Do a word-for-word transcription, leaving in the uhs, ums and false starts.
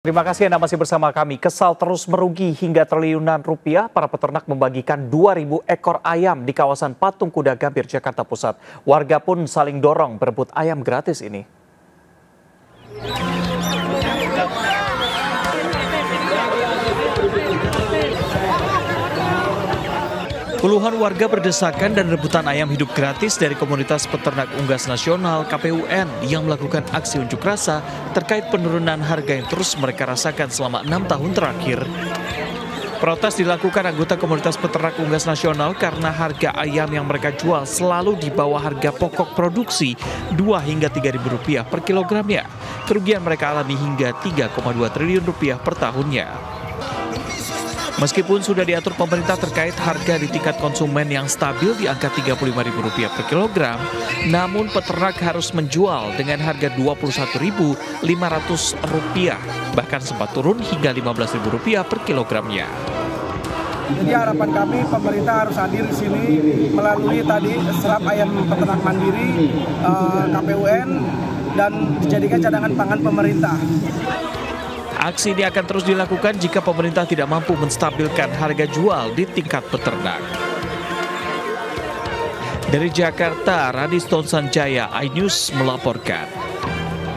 Terima kasih Anda masih bersama kami. Kesal terus merugi hingga triliunan rupiah, para peternak membagikan dua ribu ekor ayam di kawasan Patung Kuda Gambir, Jakarta Pusat. Warga pun saling dorong berebut ayam gratis ini. Puluhan warga berdesakan dan rebutan ayam hidup gratis dari komunitas peternak unggas nasional K P U N yang melakukan aksi unjuk rasa terkait penurunan harga yang terus mereka rasakan selama enam tahun terakhir. Protes dilakukan anggota komunitas peternak unggas nasional karena harga ayam yang mereka jual selalu di bawah harga pokok produksi dua hingga tiga ribu rupiah per kilogramnya. Kerugian mereka alami hingga tiga koma dua triliun rupiah per tahunnya. Meskipun sudah diatur pemerintah terkait harga di tingkat konsumen yang stabil di angka tiga puluh lima ribu rupiah per kilogram, namun peternak harus menjual dengan harga dua puluh satu ribu lima ratus rupiah, bahkan sempat turun hingga lima belas ribu rupiah per kilogramnya. Jadi harapan kami pemerintah harus hadir di sini melalui tadi serap ayam peternak mandiri eh, K P U N dan dijadikan cadangan pangan pemerintah. Aksi ini akan terus dilakukan jika pemerintah tidak mampu menstabilkan harga jual di tingkat peternak. Dari Jakarta, Radis Tonsanjaya, iNews melaporkan.